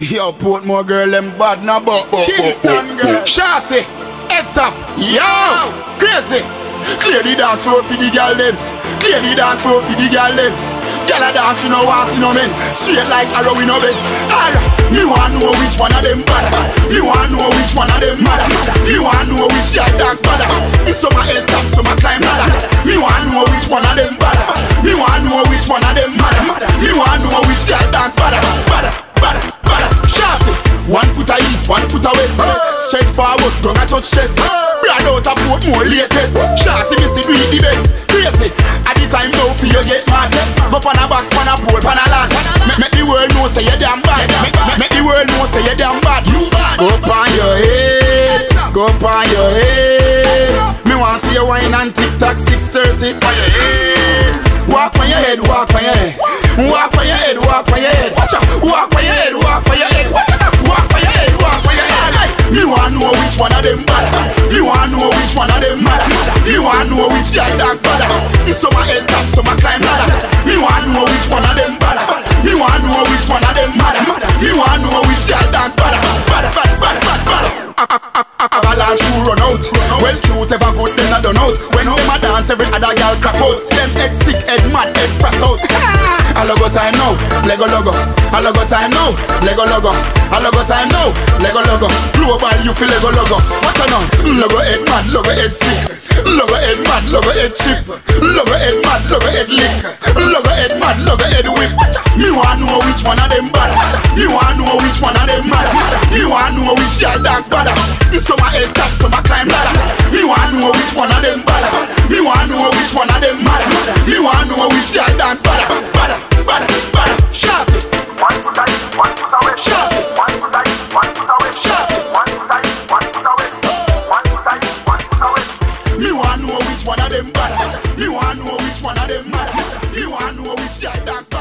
Yo, Portmore girl, them bad now, but Kingston girl, shorty, head top, yo, crazy. Clear the dance floor for the girl them. Clear the dance floor for the girl them. Girl a dance, you know, ass, you know, men. Straight like arrow, we know, men. Alright, me want know which one of them bad. Me want know which one of them mad. Me want know which girl dance bad. It's some a head top, some a climb ladder. Me want know which one of them bad. Me want know which one of them mad. Me want know which girl dance bad. One foot a east, one foot a west. Stretch forward, don't a touch chest. Brad out a boat, more latest. Shorty miss it, read the best. Crazy, at the time now for you get mad. Go pan a box, pan a pole, pan a land. Make the world know say you damn bad. Make the world know say you damn bad. You bad. Go pan your head, go pan your head. Me want see you wine and TikTok 6:30. Pan your head, walk pan your head, walk pan your head. Walk pan your head, walk pan your head. Watch out, walk pan your head, walk pan your head. Watch out. Me want know which one of them bad. Me want know which one of them mad. Me want know which guy dance bad. It's some a head top, some a climb ladder. Me want know which one of them bad. Me want know which one of them mad. Me want know which guy dance bad. Bad, bad, bad, bad, bad. Avalanche who run out. Well cute ever good then I done out. When them a dance every other girl crap out. Them head sick, head mad, head frass out. A logo time now, Lego logo. A logo time now, Lego logo. A logo time now, Lego logo. Global you feel Lego logo. What a no? Logo head mad, logo head sick. Logo head mad, logo head chip. Logo head mad, logo head lick. Logo head mad, logo head whip. Me want know which one of them bad. Me want know which one of them mad. Me want know which girl dance bad. It's some a head top, some a climb ladder. Me want know which one of them bad. Me want know which one of them mad. Me want know which girl dance bad. Bad, bad, bad. Sharp it. One foot away, one foot away. Sharp it. One foot away, one foot away. Sharp it. One foot away, one foot away. One foot away, one foot away. Me want know which one of them bad. Me want know which one of them mad. Me want know which girl dance bad.